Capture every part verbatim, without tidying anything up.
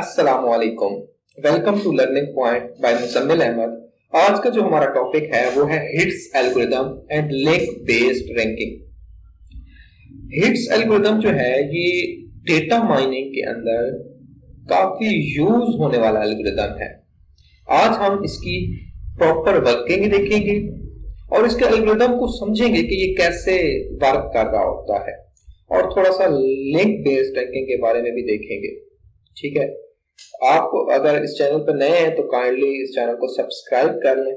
Assalamualaikum, welcome to learning point by Muzammil Ahmad. आज का जो हमारा टॉपिक है वो है HITS algorithm and link based ranking. HITS algorithm जो है ये डेटा माइनिंग के अंदर काफी यूज होने वाला एल्गोरिदम है। आज हम इसकी प्रॉपर वर्किंग देखेंगे और इसके एल्गोरिदम को समझेंगे कि ये कैसे वर्क कर रहा होता है और थोड़ा सा लिंक बेस्ड रैंकिंग के बारे में भी देखेंगे। ठीक है, आप अगर इस चैनल पर नए हैं तो काइंडली इस चैनल को सब्सक्राइब कर लें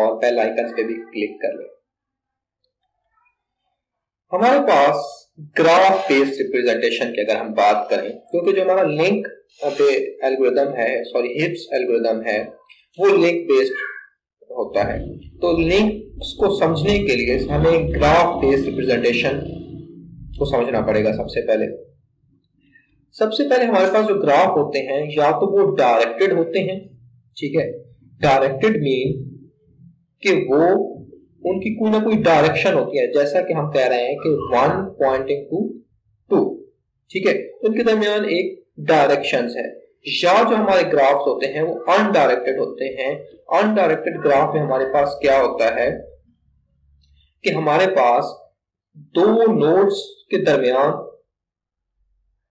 और बेल आइकन पे भी क्लिक कर लें। हमारे पास ग्राफ बेस्ड रिप्रेजेंटेशन की अगर हम बात करें, क्योंकि जो हमारा लिंक एल्गोरिदम है सॉरी हिट्स एल्गोरिदम है वो लिंक बेस्ड होता है, तो लिंक्स को समझने के लिए हमें ग्राफ बेस्ड रिप्रेजेंटेशन को समझना पड़ेगा। सबसे पहले सबसे पहले हमारे पास जो ग्राफ होते हैं या तो वो डायरेक्टेड होते हैं, ठीक है, डायरेक्टेड मीन कि वो उनकी कोई ना कोई डायरेक्शन होती है, जैसा कि हम कह रहे हैं कि वन पॉइंटिंग टू टू, ठीक है, उनके दरमियान एक डायरेक्शंस है। या जो हमारे ग्राफ्स होते हैं वो अनडायरेक्टेड होते हैं। अनडायरेक्टेड ग्राफ में हमारे पास क्या होता है कि हमारे पास दो नोड्स के दरमियान,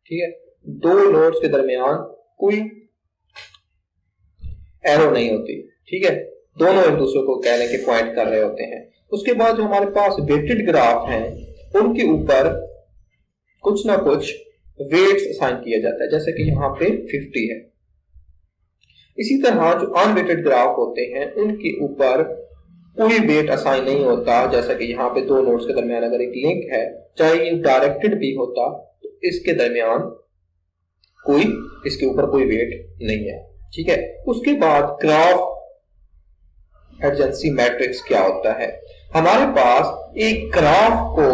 ठीक है, दो नोड्स के दरमियान कोई एरो नहीं होती, ठीक है, दोनों एक दूसरे को कहने के पॉइंट कर रहे होते हैं। उसके बाद जो हमारे पास वेटेड ग्राफ हैं उनके ऊपर कुछ ना कुछ वेट्स असाइन किया जाता है, जैसे कि यहाँ पे पचास है। इसी तरह जो अनवेटेड ग्राफ होते हैं उनके ऊपर कोई वेट असाइन नहीं होता, जैसा कि यहाँ पे दो नोड्स के दरमियान अगर एक लिंक है, चाहे ये डायरेक्टेड भी होता तो इसके दरमियान कोई इसके ऊपर कोई वेट नहीं है, ठीक है। उसके बाद ग्राफ एडजेंसी मैट्रिक्स क्या होता है, हमारे पास एक ग्राफ को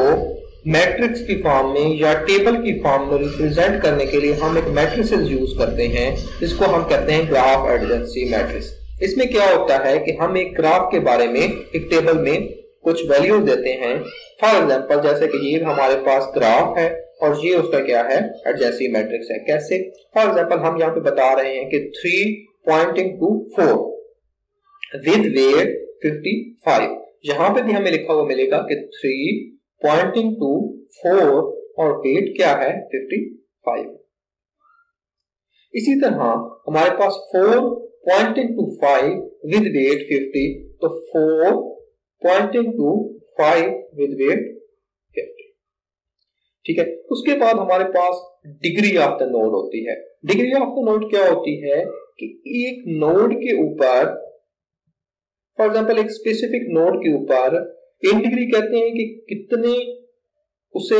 मैट्रिक्स की फॉर्म में या टेबल की फॉर्म में रिप्रेजेंट करने के लिए हम एक मैट्रिसेस यूज करते हैं, जिसको हम कहते हैं ग्राफ एडजेंसी मैट्रिक्स। इसमें क्या होता है कि हम एक ग्राफ के बारे में एक टेबल में कुछ वैल्यूज देते हैं। फॉर एग्जांपल जैसे कि ये हमारे पास ग्राफ है और ये उसका क्या है, एडजेंसी मैट्रिक्स है। कैसे, फॉर एग्जाम्पल हम यहाँ पे बता रहे हैं कि three pointing to four with weight fifty five, यहाँ पे भी हमें लिखा हुआ मिलेगा कि थ्री पॉइंटिंग टू फोर और वेट क्या है पचपन। इसी तरह हमारे पास four pointing to five with weight पचास, तो four pointing to five with weight पचास, ठीक है। उसके बाद हमारे पास डिग्री ऑफ द नोड होती है। डिग्री ऑफ द नोड क्या होती है कि एक नोड के ऊपर, फॉर एग्जाम्पल एक स्पेसिफिक नोड के ऊपर एक डिग्री कहते हैं कि कितने उसे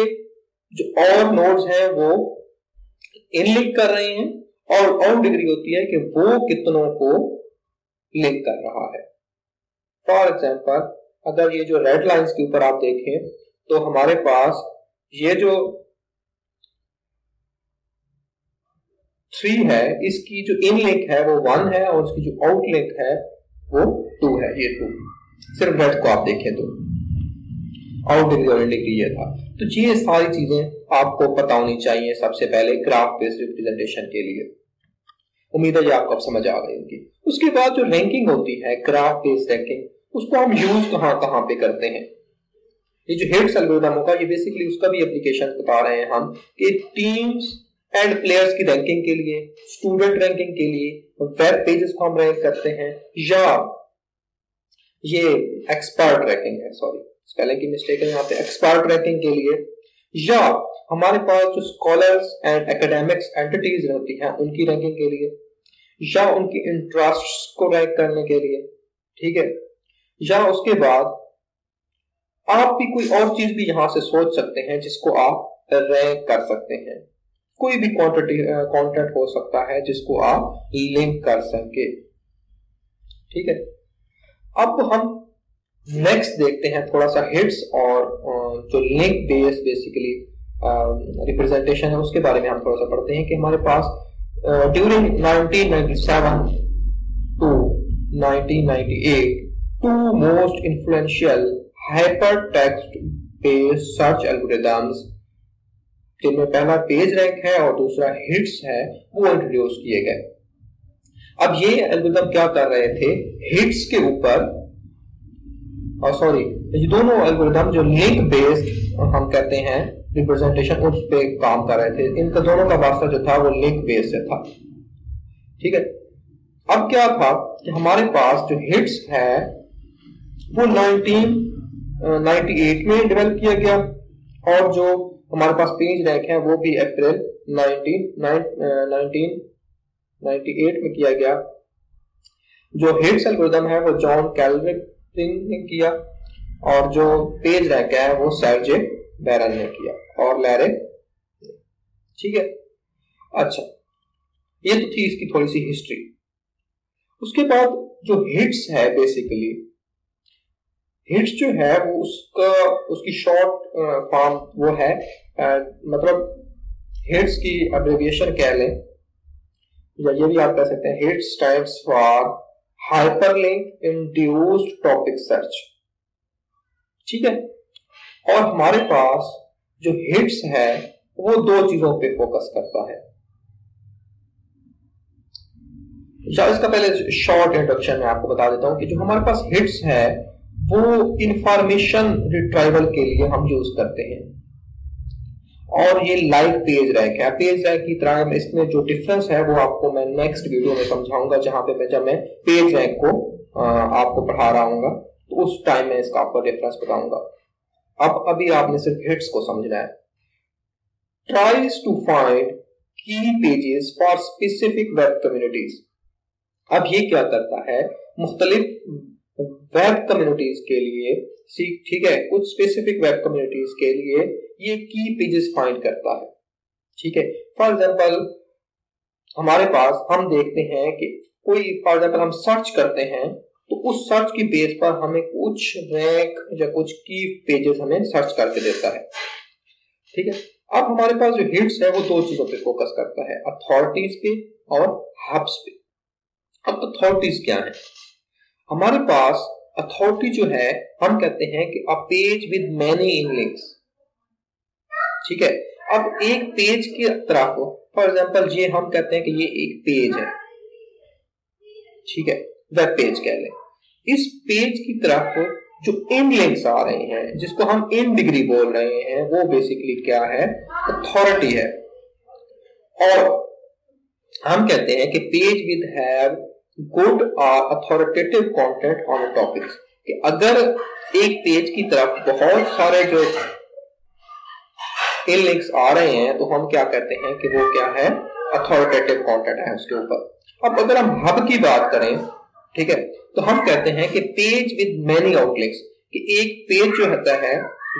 जो और नोड्स हैं वो इनलिंक कर रहे हैं, और और डिग्री होती है कि वो कितनों को लिंक कर रहा है। फॉर एग्जांपल अगर ये जो रेड लाइंस के ऊपर आप देखें तो हमारे पास ये जो थ्री है इसकी जो इनलिंक है वो वन है और उसकी जो आउटलिंक है वो टू है। ये टू सिर्फ रेड को आप देखें तो आउट डिग्री ये था। तो ये सारी चीजें आपको पता होनी चाहिए सबसे पहले ग्राफ बेस्ड रिप्रेजेंटेशन के लिए। उम्मीद है ये आपको अब समझ आ गई होगी। उसके बाद जो रैंकिंग होती है ग्राफ बेस्ड रैंकिंग, उसको हम यूज कहां कहां पे करते हैं। ये जो हिट्स एल्गोरिथम होगा ये बेसिकली उसका भी एप्लीकेशन बता रहे हैं हम कि टीम्स एंड प्लेयर्स की रैंकिंग के लिए, स्टूडेंट रैंकिंग के लिए, वेब पेजेस को हम रैंक करते हैं, या ये एक्सपर्ट रैंकिंग है, सॉरी स्पेलिंग की मिस्टेक है यहाँ पे, एक्सपर्ट रैंकिंग के लिए, या हमारे पास जो स्कॉलर्स एंड एकेडमिक्स एंटिटीज रहती हैं उनकी रैंकिंग के लिए, या उनकी इंटरेस्ट्स को रैंक करने के लिए, ठीक है। या उसके बाद आप भी कोई और चीज भी यहाँ से सोच सकते हैं जिसको आप रैंक कर सकते हैं। कोई भी क्वांटिटी कॉन्टेंट हो सकता है जिसको आप लिंक कर सके, ठीक है। अब हम नेक्स्ट देखते हैं थोड़ा सा हिट्स और जो लिंक बेस्ड बेसिकली रिप्रेजेंटेशन है उसके बारे में हम थोड़ा सा पढ़ते हैं कि हमारे पास during nineteen ninety seven to nineteen ninety eight to most influential hyper text based search algorithms जिनमें पहला पेज रैंक है और दूसरा हिट्स है, वो इंट्रोड्यूस किए गए। अब ये एल्गोरिथम क्या कर रहे थे, हिट्स के ऊपर, और सॉरी ये दोनों एल्गोरिथम जो लिंक बेस्ड हम कहते हैं रिप्रेजेंटेशन, उस पे काम कर रहे थे। इनका दोनों का वास्ता जो था वो लिंक बेस्ड से था, ठीक है। अब क्या था कि हमारे पास जो हिट्स है वो नाइनटीन नाइंटी एट में डेवलप किया गया और जो हमारे पास पेज रैंक है वो भी अप्रैल नाइनटीन नाइंटी एट में किया गया। जो हिट्स एल्गोरिथम है वो जॉन क्लाइनबर्ग ने किया और जो पेज रैंक है वो सर्जे ब्रिन ने किया और लैरे, ठीक है। अच्छा, ये तो थी इसकी थोड़ी सी हिस्ट्री। उसके बाद जो हिट्स है, बेसिकली हिट्स जो है वो उसका उसकी शॉर्ट फॉर्म वो है आ, मतलब हिट्स की अब्रिविएशन कह लें, या ये भी आप कह सकते हैं HITS times for hyperlink induced topic search, ठीक है। और हमारे पास जो हिट्स है वो दो चीजों पे फोकस करता है। इसका पहले शॉर्ट इंट्रोडक्शन में आपको बता देता हूं कि जो हमारे पास हिट्स है वो इंफॉर्मेशन रिट्राइवल के लिए हम यूज करते हैं और ये लाइक पेज रैंक है। पेज रैंक की तरह इसमें जो डिफरेंस है वो आपको मैं नेक्स्ट वीडियो में समझाऊंगा, जहां पे मैं जब मैं पेज रैंक को आ, आपको पढ़ा रहा हूँ तो उस टाइम में इसका आपको डिफरेंस बताऊंगा। अब अभी आपने सिर्फ हिट्स को समझना है। Tries to find key pages for specific web communities. अब ये क्या करता है, मुख्तलिफ वेब कम्युनिटीज के लिए, ठीक है, कुछ स्पेसिफिक वेब कम्युनिटीज के लिए ये की पेजेस फाइंड करता है, ठीक है। फॉर एग्जांपल हमारे पास हम देखते हैं कि कोई, फॉर एग्जांपल हम सर्च करते हैं तो उस सर्च की बेस पर हमें कुछ रैंक या कुछ की पेजेस हमें सर्च करके देता है, ठीक है। अब हमारे पास जो हिट्स है वो दो चीजों पर फोकस करता है, अथॉरिटीज पे और हब्स पे। अब अथॉरिटीज क्या है, हमारे पास अथॉरिटी जो है हम कहते हैं कि a page with many in links, ठीक है। अब एक पेज की तरफ, फॉर एग्जांपल ये हम कहते हैं कि ये एक पेज है, ठीक है, वेब पेज कह लें। इस पेज की तरफ जो इन लिंक्स आ रहे हैं, जिसको हम इन डिग्री बोल रहे हैं, वो बेसिकली क्या है, अथॉरिटी है। और हम कहते हैं कि पेज विद हैव गुड और अथॉरिटेटिव कंटेंट ऑन टॉपिक्स, कि अगर एक पेज की तरफ बहुत सारे जो इन लिंक्स आ रहे हैं तो हम क्या कहते हैं कि वो क्या है, अथॉरिटेटिव कंटेंट है उसके ऊपर। अब अगर हम हब की बात करें, ठीक है, तो हम कहते हैं कि पेज विद मेनी आउटलिंक्स, कि एक पेज जो होता है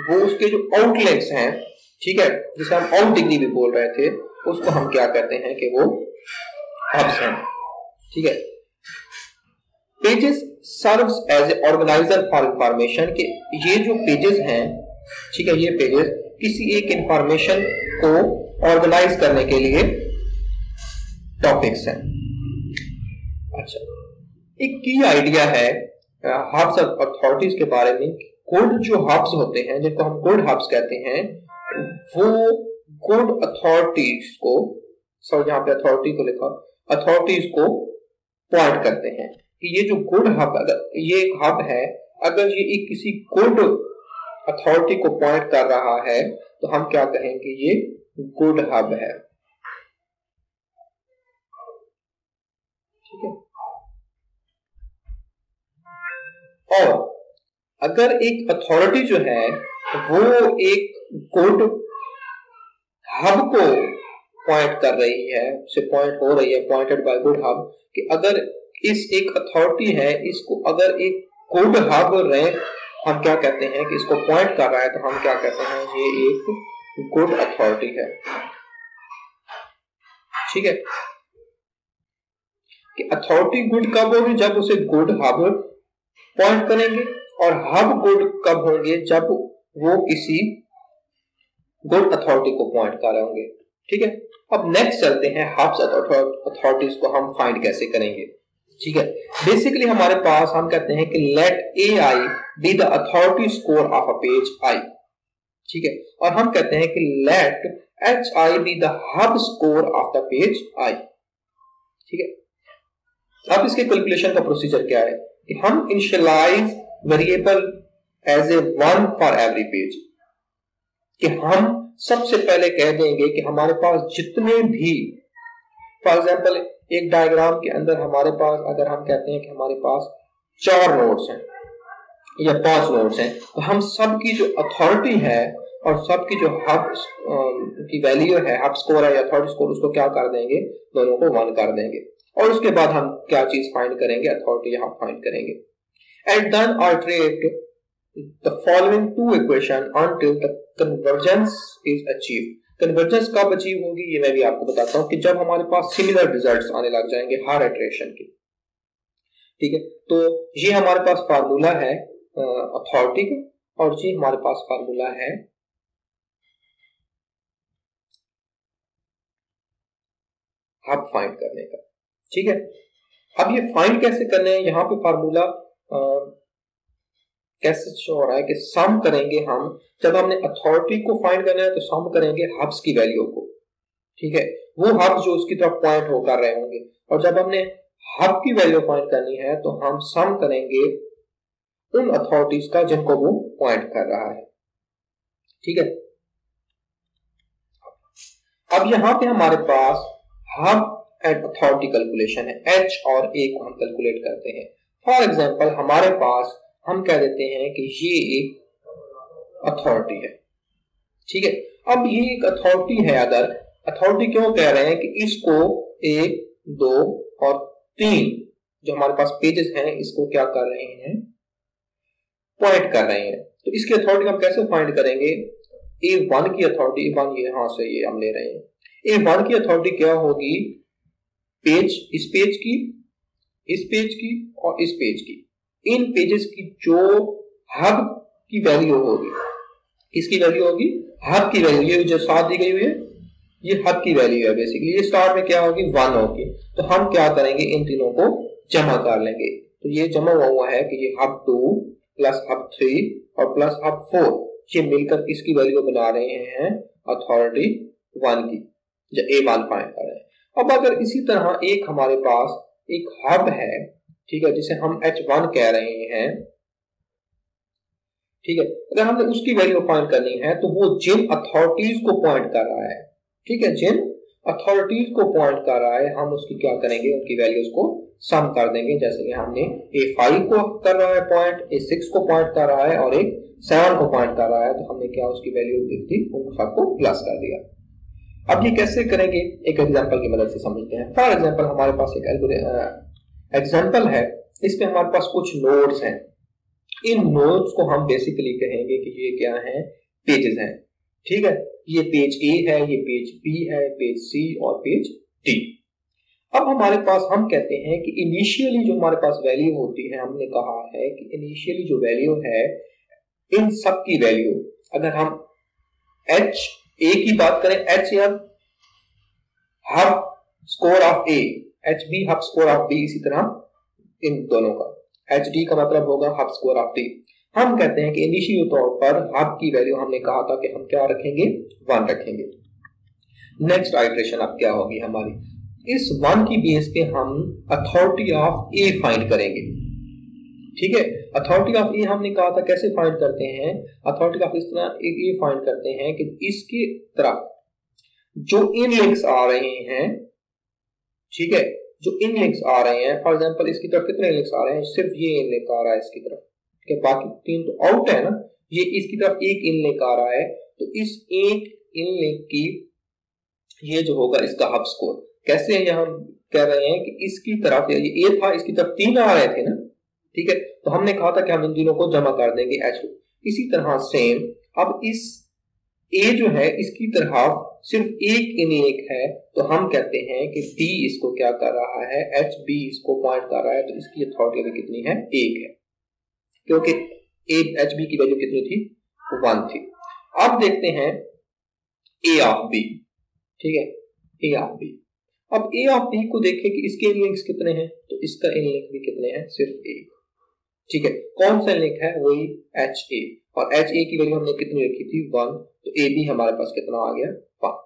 वो उसके जो आउटलिंक्स हैं, ठीक है, जिसे हम आउट डिग्री भी बोल रहे थे, उसको हम क्या कहते हैं कि वो हब्स हैं, ठीक है। Pages serves as a organizer for information, के ये जो पेजेस हैं, ठीक है, ये पेजेस किसी एक इंफॉर्मेशन को ऑर्गेनाइज करने के लिए टॉपिक्स हैं। अच्छा, एक की आइडिया है हब्स और अथॉरिटीज के बारे में, गुड जो हब्स होते हैं, जिनको हम गुड हब्स कहते हैं, वो गुड अथॉरिटीज को, सॉरी यहाँ पे अथॉरिटी को लिखा, अथॉरिटीज को पॉइंट करते हैं कि ये जो गुड हब, अगर ये एक हब है, अगर ये एक किसी गुड अथॉरिटी को पॉइंट कर रहा है तो हम क्या कहेंगे, ये गुड हब है, ठीक है। और अगर एक अथॉरिटी जो है वो एक गुड हब को पॉइंट कर रही है, से पॉइंट हो रही है, पॉइंटेड बाय गुड हब, कि अगर इस एक अथॉरिटी है, इसको अगर एक गुड हब रैंक, हम क्या कहते हैं कि इसको पॉइंट कर रहा है, तो हम क्या कहते हैं, ये एक गुड अथॉरिटी है, ठीक है। कि अथॉरिटी गुड कब होगी, जब उसे गुड हब पॉइंट करेंगे, और हब गुड कब होंगे, जब वो किसी गुड अथॉरिटी को पॉइंट कर रहे होंगे, ठीक है। अब नेक्स्ट चलते हैं हब्स अथॉरिटीज को हम फाइंड कैसे करेंगे, ठीक है। बेसिकली हमारे पास हम कहते हैं कि let A I be the authority score of a page I, ठीक है। और हम कहते हैं कि लेट H I be the hub score of the page I। ठीक है, अब इसके कैलकुलेशन का प्रोसीजर क्या है कि हम initialize variable as A one for every page, कि हम सबसे पहले कह देंगे कि हमारे पास जितने भी, फॉर एग्जाम्पल एक डायग्राम के अंदर हमारे पास अगर हम कहते हैं कि हमारे पास चार नोड्स हैं या पांच नोड्स हैं, तो हम सबकी जो अथॉरिटी है और सबकी जो हब की वैल्यू है, हब स्कोर है या अथॉरिटी स्कोर, उसको क्या कर देंगे, दोनों को वन कर देंगे। और उसके बाद हम क्या चीज फाइंड करेंगे, अथॉरिटी हम फाइंड करेंगे। And then iterate the following two equation until the convergence is achieved। Convergence कब achieve होगी ये मैं भी आपको बताता हूँ कि जब हमारे पास similar results आने लग जाएंगे हर iteration के। ठीक है, तो ये हमारे पास फार्मूला है अथॉरिटी का, और ये हमारे पास फार्मूला है हब फाइंड करने का। ठीक है, अब ये फाइंड कैसे करने हैं, यहाँ पे फार्मूला कैसे शो हो रहा है कि सम करेंगे हम, जब हमने अथॉरिटी को फाइंड करना है तो सम करेंगे हब्स की वैल्यू को। ठीक है, वो हब जो उसकी तरफ पॉइंट हो कर रहे होंगे, और जब हमने हब की वैल्यू फाइंड करनी है तो हम सम करेंगे उन अथॉरिटीज का जिनको वो पॉइंट कर रहा है। ठीक है, अब यहाँ पे हमारे पास हब एंड अथॉरिटी कैलकुलेशन है, एच और ए को हम कैलकुलेट करते हैं। फॉर एग्जाम्पल हमारे पास हम कह देते हैं कि ये एक अथॉरिटी है। ठीक है, अब ये एक अथॉरिटी है, अगर अथॉरिटी क्यों कह रहे हैं कि इसको एक, दो और तीन जो हमारे पास पेजेस हैं इसको क्या कर रहे हैं, पॉइंट कर रहे हैं। तो इसकी अथॉरिटी हम कैसे फाइंड करेंगे, ए वन की अथॉरिटी, ए वन यहाँ से ये हम ले रहे हैं, ए वन की अथॉरिटी क्या होगी, पेज, इस पेज की, इस पेज की और इस पेज की, इन पेजेस की जो हब की वैल्यू होगी, किसकी वैल्यू होगी, हब की वैल्यू, ये जो साथ दी गई हुई है ये हब की वैल्यू है बेसिकली, ये स्टार में क्या होगी, वन होगी। तो हम क्या करेंगे, इन तीनों को जमा कर लेंगे। तो ये जमा हुआ हुआ है कि ये hub two plus hub three और प्लस हब फोर, ये मिलकर किसकी वैल्यू बना रहे हैं, अथॉरिटी वन की, जो ए वन फाइंड कर रहे हैं। अब अगर इसी तरह एक हमारे पास एक हब है, ठीक है, जिसे हम एच वन कह रहे हैं। ठीक है, अगर हमने उसकी वैल्यू फाइंड करनी है तो वो जिन अथॉरिटीज को पॉइंट कर रहा है, ठीक है, जिन अथॉरिटीज को पॉइंट कर रहा है हम उसकी क्या करेंगे, उनकी वैल्यूज को सम कर देंगे। जैसे कि हमने ए फाइव को कर रहा है पॉइंट, ए सिक्स को पॉइंट कर रहा है और ए सेवन को पॉइंट कर रहा है, तो हमने क्या उसकी वैल्यू दी थी, उन सबको प्लस कर दिया। अब ये कैसे करेंगे, एक एग्जाम्पल की मदद से समझते हैं। फॉर एग्जाम्पल हमारे पास एक एग्जाम्पल है, इसमें हमारे पास कुछ नोड्स हैं, इन नोड्स को हम बेसिकली कहेंगे कि ये क्या हैं, पेजेस हैं। ठीक है, ये पेज ए है, ये पेज बी है, पेज सी और पेज डी। अब हमारे पास हम कहते हैं कि इनिशियली जो हमारे पास वैल्यू होती है, हमने कहा है कि इनिशियली जो वैल्यू है इन सब की वैल्यू, अगर हम एच ए की बात करें, एच या hub score of A, H B hub score of B, इसी तरह इन दोनों का, एच डी का मतलब होगा हब स्कोर ऑफ डी। हम कहते हैं कि इनिशियल तौर पर हब की वैल्यू हमने कहा था कि हम क्या रखेंगे, वन रखेंगे। नेक्स्ट आइटरेशन अब क्या होगी हमारी, इस वन की बेस पे हम अथॉरिटी ऑफ ए फाइंड करेंगे। ठीक है, अथॉरिटी ऑफ ए हमने कहा था कैसे फाइंड करते हैं, अथॉरिटी ऑफ इस तरह ए फाइंड करते हैं कि इसकी तरफ जो इन लिंक्स आ रहे हैं, ठीक है, जो इन लिंक्स आ रहे हैं, फॉर एग्जाम्पल इसकी तरफ कितने लिंक्स आ रहे हैं, सिर्फ ये इन लिंक आ रहा है इसकी तरफ, ठीक है, बाकी तीन तो आउट है ना, ये इसकी तरफ एक इन लिंक आ रहा है, तो इस एक इन लिंक की ये जो होगा इसका हब स्कोर कैसे है, हम कह रहे हैं कि इसकी तरफ ये ए था, इसकी तरफ तीन आ रहे थे ना, ठीक है, तो हमने कहा था कि हम इन तीनों को जमा कर देंगे एच। इसी तरह सेम अब इस ए जो है इसकी तरफ सिर्फ एक इन एक है, तो हम कहते हैं कि डी इसको क्या कर रहा है, एच बी इसको पॉइंट कर रहा है, तो इसकी अथॉरिटी वैल्यू कितनी है, एक है, क्योंकि एच बी की वैल्यू कितनी थी, वन थी। अब देखते हैं ए ऑफ बी, ठीक है, ए ऑफ बी, अब ए ऑफ बी को देखें कि इसके इन लिंक्स कितने हैं, तो इसका इन लिंक भी कितने हैं, सिर्फ एक। ठीक है, कौन सा लिंक है, वही एच ए, और एच ए की वैल्यू हमने कितनी रखी थी, वन, तो ए बी हमारे पास कितना आ गया, वन।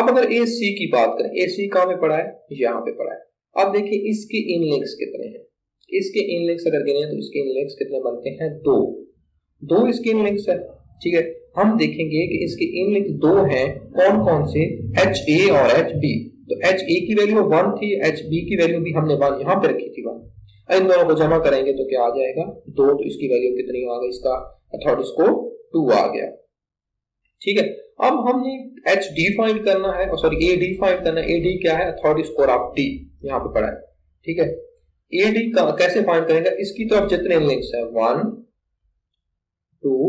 अब अगर ए सी की बात करें, ए सी कहाँ पे पड़ा है, यहाँ पे पड़ा है। अब देखिए इसके इनलेग्स कितने हैं, इसके इनलेग्स अगर गिने तो इसके इनलेग्स कितने बनते हैं, दो, दो इसके इनलेग्स है। ठीक है, हम देखेंगे कि इसके इनलेग्स दो हैं, कौन कौन से, एच ए और एच बी। तो एच ए की वैल्यू वन थी, एच बी की वैल्यू भी हमने वन यहाँ पे रखी थी वन। इन दोनों को जमा करेंगे तो क्या आ जाएगा, दो। तो इसकी वैल्यू कितनी आ गई, इसका थर्ड स्कोर टू आ गया। ठीक है, अब हमने H D फाइंड करना है, और सॉरी A D फाइंड करना है। A D क्या है, थर्ड स्कोर ऑफ D यहाँ पे पड़ा है। ठीक है, A D का कैसे फाइंड करेंगे, इसकी तरफ जितने लिंक्स है, वन टू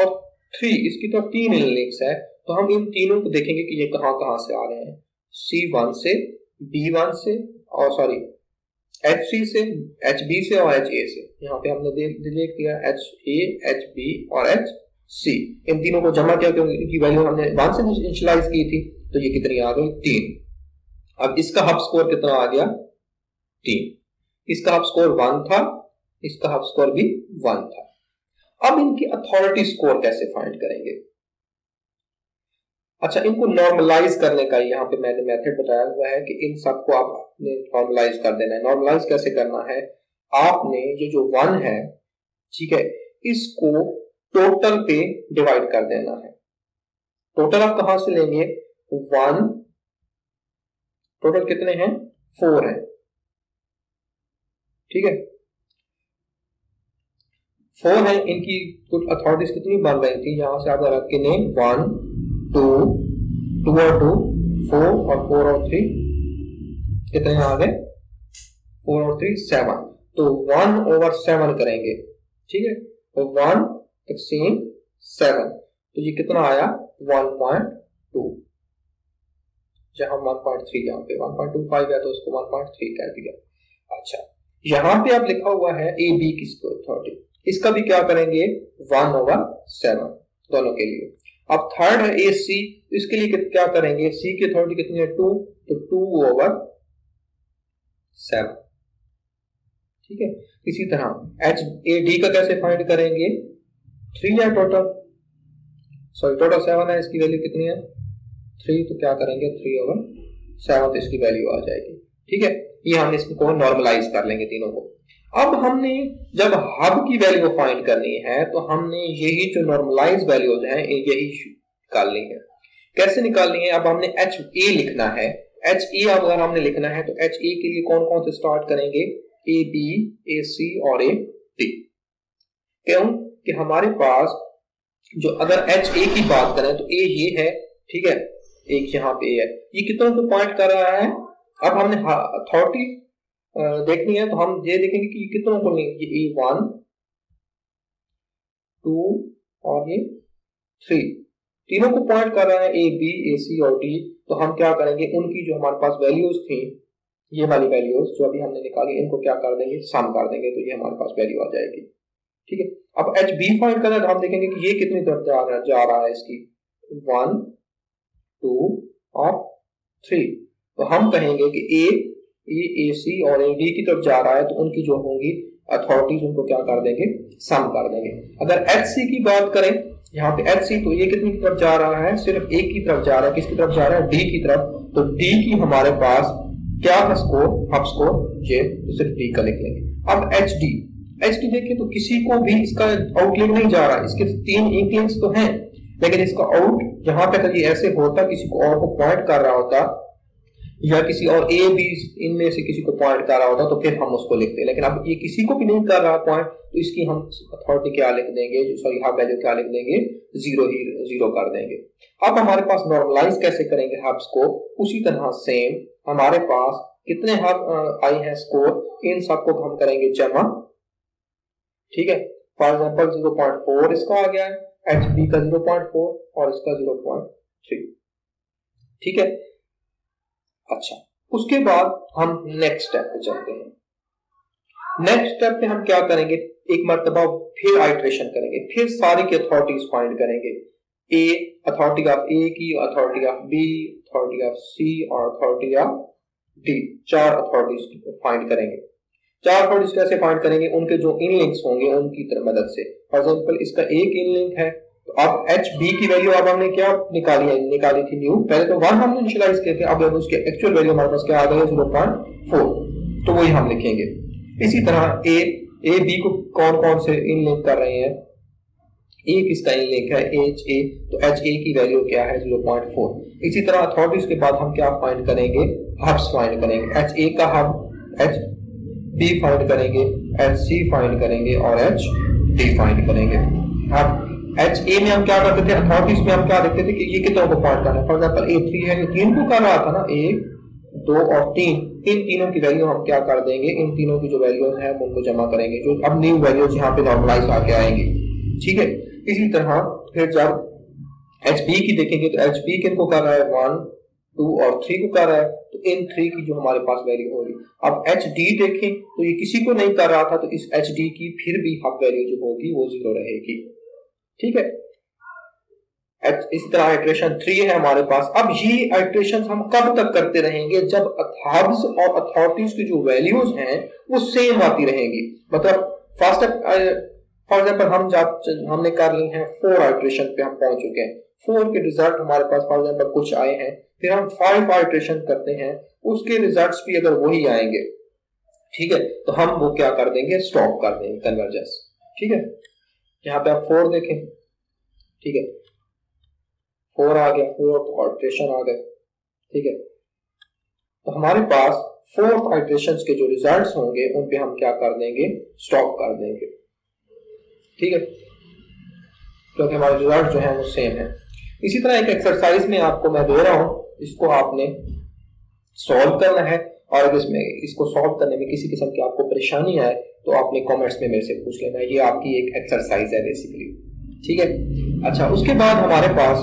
और थ्री, इसकी तरफ तीन लिंक्स है, तो हम इन तीनों को देखेंगे कि ये कहाँ कहाँ से आ रहे हैं, सी वन से, बी वन से और सॉरी एच सी से, एच बी से और एच ए से। यहाँ पे हमने डिलीट किया, एच ए, एच बी और एच सी, इन तीनों को जमा किया क्योंकि इनकी वैल्यू हमने वन से इनिशियलाइज की थी। तो ये कितनी आ गई, तीन। अब इसका हब स्कोर कितना आ गया, तीन। इसका हब स्कोर वन था, इसका हब स्कोर भी वन था। अब इनकी अथॉरिटी स्कोर कैसे फाइंड करेंगे, अच्छा इनको नॉर्मलाइज करने का यहाँ पे मैंने मेथड बताया हुआ है कि इन सबको आपने नॉर्मलाइज कर देना है। नॉर्मलाइज कैसे करना है, आपने ये जो वन है, ठीक है, इसको टोटल पे डिवाइड कर देना है। टोटल आप कहाँ से लेंगे, वन, टोटल कितने हैं, फोर है। ठीक है, फोर है, इनकी कुछ अथॉरिटीज कितनी बन रही थी, यहाँ से आप रख के लें, वन टू, टू और टू, फोर और फोर और थ्री कितने आ गए, फोर और थ्री सेवन। तो वन ओवर सेवन करेंगे। ठीक है, तो वन एक्सचेंज सेवन, तो ये कितना आया, वन पॉइंट टू, जहां वन पॉइंट थ्री यहाँ पे वन पॉइंट टू फाइव है तो उसको वन पॉइंट थ्री कह दिया। अच्छा, यहाँ पे आप लिखा हुआ है ए बी की स्कोर थर्टी, इसका भी क्या करेंगे, वन ओवर सेवन दोनों के लिए। अब थर्ड है ए सी, इसके लिए क्या करेंगे, सी की अथॉरिटी कितनी है, टू, तो टू ओवर सेवन। ठीक है, इसी तरह एच ए डी का कैसे फाइंड करेंगे, थ्री है टोटल, सॉरी टोटल सेवन है, इसकी वैल्यू कितनी है, थ्री, तो क्या करेंगे, थ्री ओवर सेवन, तो इसकी वैल्यू आ जाएगी। ठीक है, ये हम इसको नॉर्मलाइज कर लेंगे तीनों को। अब हमने जब हब की वैल्यू फाइंड करनी है तो हमने यही जो नॉर्मलाइज वैल्यूज हैं यही निकालनी है। कैसे निकालनी है, अब हमने एच ए लिखना है, एच ए अगर हमने लिखना है तो एच ए के लिए कौन कौन से स्टार्ट करेंगे, ए बी, ए सी और ए डी। क्यों कि हमारे पास जो अगर एच ए की बात करें तो ए ये है, ठीक है, एक यहाँ पे ए है, ये कितनों को पॉइंट कर रहा है। अब हमने अथॉरिटी देखनी है तो हम ये देखेंगे कि कितनों को लेंगे, ये वन टू और ये थ्री, तीनों को पॉइंट कर रहा है ए बी ए सी और डी। तो हम क्या करेंगे, उनकी जो हमारे पास वैल्यूज थी, ये वाली वैल्यूज जो अभी हमने निकाली, इनको क्या कर देंगे, सम कर देंगे, तो ये हमारे पास वैल्यू आ जाएगी। ठीक है, अब एच बी फाइंड करना है तो हम देखेंगे कि ये कितनी तरफ जा रहा है, जा रहा है इसकी वन टू और थ्री, तो हम कहेंगे कि ए ए सी और ए डी की तरफ जा रहा है, तो उनकी जो होंगी अथॉरिटीज उनको क्या कर देंगे, सम कर देंगे। अगर एच सी की बात करें यहाँ पे एच सी, तो ये कितनी की तरफ जा रहा है, सिर्फ ए की तरफ जा रहा है, किसकी तरफ जा रहा है, डी की तरफ। तो डी की हमारे पास क्या था स्कोर, हब स्कोर, ये तो सिर्फ डी का लिख लेंगे। अब एच डी, एच डी देखिए तो किसी को भी इसका आउटलिंक नहीं जा रहा, इसके तीन इंकलिंक्स तो हैं लेकिन इसका आउट यहाँ पे अगर ये ऐसे होता, किसी को और को पॉइंट कर रहा होता या किसी और ए बी इनमें से किसी को पॉइंट कर रहा होता तो फिर हम उसको लिखते हैं, लेकिन अब ये किसी को भी नहीं कर रहा पॉइंट, तो इसकी हम अथॉरिटी क्या लिख देंगे, सॉरी हब वैल्यू क्या लिख देंगे, जीरो ही जीरो कर देंगे। अब हमारे पास नॉर्मलाइज कैसे करेंगे हब्स को, उसी तरह सेम हमारे पास कितने हब आए हैं स्कोर, इन सबको हम करेंगे जमा। ठीक है, for example zero point four इसका आ गया है, एच बी का जीरो पॉइंट फोर और इसका जीरो पॉइंट थ्री। ठीक है, अच्छा उसके बाद हम नेक्स्ट स्टेप पे चलते हैं। नेक्स्ट स्टेप पे हम क्या करेंगे, एक मरतबा फिर आइटरेशन करेंगे, फिर सारी की अथॉरिटीज फाइंड करेंगे, ए अथॉरिटी ऑफ ए की, authority of B, authority of C और अथॉरिटी ऑफ डी, चार अथॉरिटीज फाइंड करेंगे। चार अथॉरिटीज कैसे फाइंड करेंगे, उनके जो इन लिंक्स होंगे उनकी मदद से। फॉर एग्जाम्पल इसका एक इन लिंक है, अब एच बी की वैल्यू अब हमने क्या निकाली है, निकाली थी न्यू, पहले तो वन हमने इनिशियलाइज किए थे, अब उसके एक्चुअल वैल्यू हमारे पास क्या आ गई है ज़ीरो पॉइंट फोर, तो वही हम लिखेंगे। इसी तरह ए ए बी को कौन कौन से इनलिंक कर रहे हैं, ए किसका इनलिंक है, एच ए, तो एच ए की वैल्यू क्या है ज़ीरो पॉइंट फोर। इसी तरह अथॉरिटीज के बाद हम क्या फाइंड करेंगे, हब्स फाइंड करेंगे, एच ए का हब, एच बी फाइंड करेंगे, एच सी फाइंड करेंगे और एच डी फाइंड करेंगे। अब एच ए में हम क्या करते थे, अथॉरिटीज में हम क्या देखते थे कि ये कितनों को पॉइंट करना है, फॉर एग्जाम्पल ए थ्री है, ये तीन को कर रहा था ना, एक दो और तीन, इन तीनों की वैल्यू हम क्या कर देंगे, इन तीनों की जो वैल्यू है उनको जमा करेंगे, जो अब न्यू वैल्यूज यहाँ पे नॉर्मलाइज आके आएंगे, ठीक है। इसी तरह फिर जब एच बी की देखेंगे तो एच बी किनको कर रहा है, वन टू और थ्री को कर रहा है, तो इन थ्री की जो हमारे पास वैल्यू होगी। अब एच डी देखें तो ये किसी को नहीं कर रहा था, तो इस एच डी की फिर भी हब वैल्यू जो होगी वो जीरो रहेगी, ठीक है। इस तरह इटरेशन थ्री है हमारे पास। अब ये इटरेशन हम कब तक करते रहेंगे, जब हब्स और अथॉरिटीज की जो वैल्यूज हैं वो सेम आती रहेंगी। मतलब फर्स्ट फॉर एग्जाम्पल हम जब हमने कर लिए हैं फोर इटरेशन पे हम पहुंच चुके हैं, फोर के रिजल्ट हमारे पास फॉर एग्जाम्पल कुछ आए हैं, फिर हम फाइव इटरेशन करते हैं, उसके रिजल्ट भी अगर वही आएंगे, ठीक है, तो हम वो क्या कर देंगे, स्टॉप कर देंगे कन्वर्जेंस, ठीक है। यहाँ पे आप फोर देखें, ठीक है, फोर आ गया, फोर्थ आइटरेशन आ गए, ठीक है, तो हमारे पास फोर्थ आइटरेशन के जो रिजल्ट्स होंगे उन पे हम क्या कर देंगे, स्टॉप कर देंगे, ठीक है, क्योंकि तो हमारे रिजल्ट जो है वो सेम है। इसी तरह एक एक्सरसाइज में आपको मैं दे रहा हूँ, इसको आपने सॉल्व करना है, और अगर इसमें इसको सॉल्व करने में किसी किस्म की आपको परेशानी आए तो आपने कमेंट्स में मेरे से पूछ लेना है, ये आपकी एक एक्सरसाइज है बेसिकली, ठीक है। अच्छा, उसके बाद हमारे पास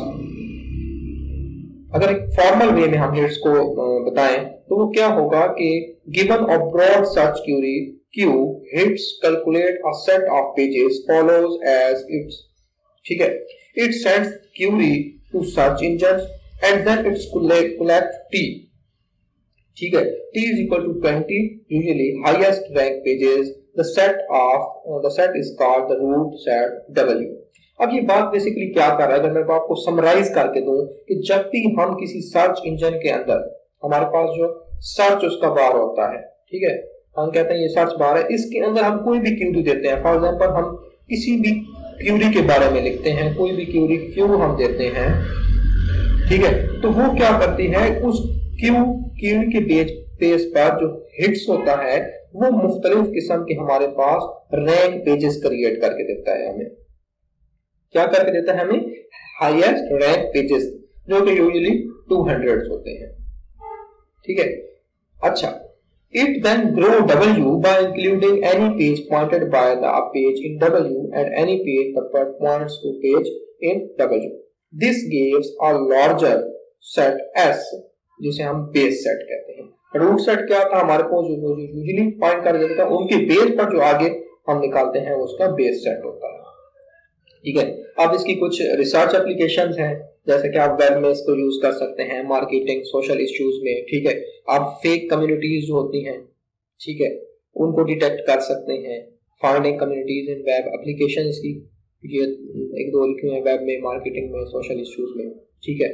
अगर एक फॉर्मल वे में हम हिट्स को बताएं तो वो क्या होगा कि given a broad search query Q HITS calculate a set of pages follows as its, ठीक है, it sends query to search engine and then its collect T, ठीक है, T is equal to twenty usually highest rank pages, the set of the set is called the root set W. अब ये बात basically क्या कर रहा है, अगर मैं आपको समराइज करके दूं कि जब भी हम किसी सर्च इंजन के अंदर हमारे पास जो सर्च उसका बार होता है, ठीक है, हम कहते हैं ये सर्च बार है, इसके अंदर हम कोई भी क्यूरी देते हैं, फॉर एग्जांपल हम किसी भी क्यूरी के बारे में लिखते हैं, कोई भी क्यूरी क्यू हम देते हैं, ठीक है, तो वो क्या करती है, उस क्यू क्यूरी के पेज पेज पर जो हिट्स होता है वो मुख्तलिफ किस्म के हमारे पास रैंक पेजेस क्रिएट करके देता है, हमें क्या करके देता है, हमें हाईएस्ट रैंक पेजेस जो कि यूजुअली टू हंड्रेड होते हैं, ठीक है। अच्छा, it then grow W by including any page pointed by the page in W and any page that points to page in W, this gives a larger set S, जिसे हम base set कहते हैं। Root set क्या था हमारे को जो usually point कर देता है उनके बेस पर जो आगे हम निकालते हैं उसका बेस सेट होता है, ठीक है। अब इसकी कुछ रिसर्च एप्लीकेशंस हैं, जैसे कि आप वेब में इसको यूज कर सकते हैं, मार्केटिंग, सोशल इश्यूज में, ठीक है, आप फेक कम्युनिटीज जो होती हैं, ठीक है, उनको डिटेक्ट कर सकते हैं, finding communities in web application, इसकी ये एक दो लिखी है वेब में, मार्केटिंग में, सोशल इश्यूज में, ठीक है।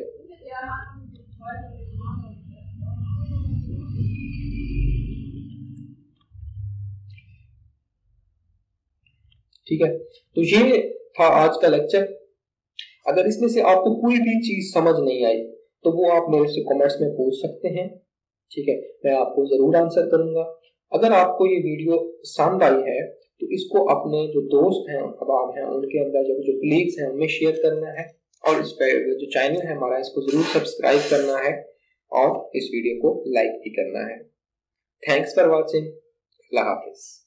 ठीक है, तो ये था आज का लेक्चर। अगर इसमें से आपको कोई भी चीज समझ नहीं आई तो वो आप मेरे से कमेंट्स में पूछ सकते हैं, ठीक है, मैं आपको जरूर आंसर करूंगा। अगर आपको ये वीडियो पसंद आई है तो इसको अपने जो दोस्त हैं, अहबाब हैं, उनके अंदर जो जो क्लिक्स हैं उनमें शेयर करना है, और इस पर जो चैनल है हमारा इसको जरूर सब्सक्राइब करना है, और इस वीडियो को लाइक भी करना है। थैंक्स फॉर वॉचिंग, अल्लाह हाफिज।